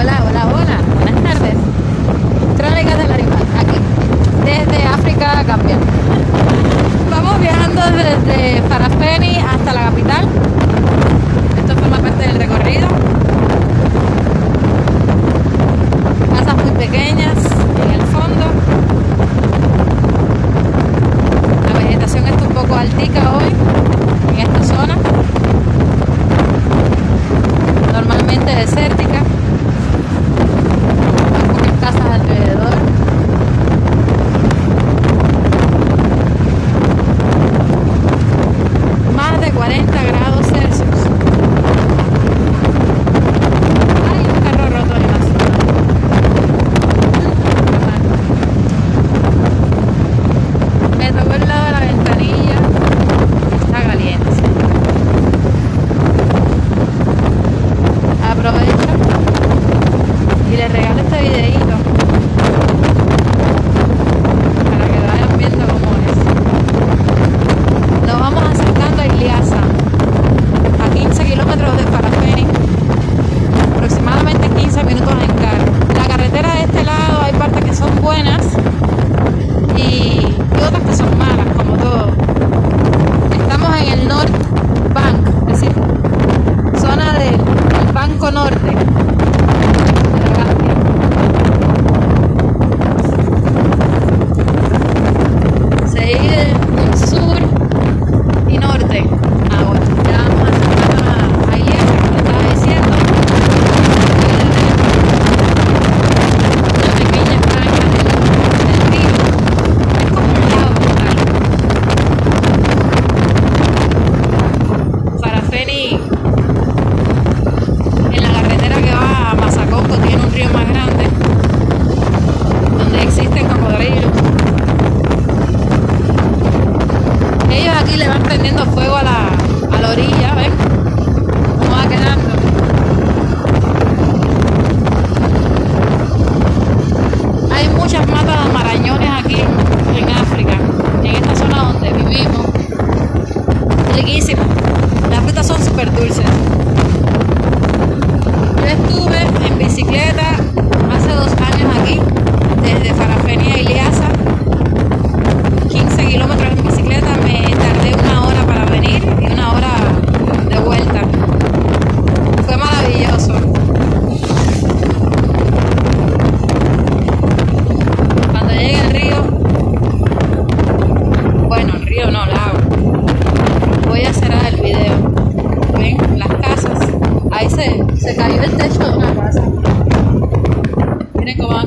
Hola, hola, hola. Buenas tardes. Tráneca de la Riva, aquí, desde África, Gambia. Vamos viajando desde Farafenni hasta la capital. Esto forma parte del recorrido. Casas muy pequeñas en el fondo. La vegetación está un poco altica hoy en esta zona. Normalmente desértica. Se cayó el techo de una casa. Miren cómo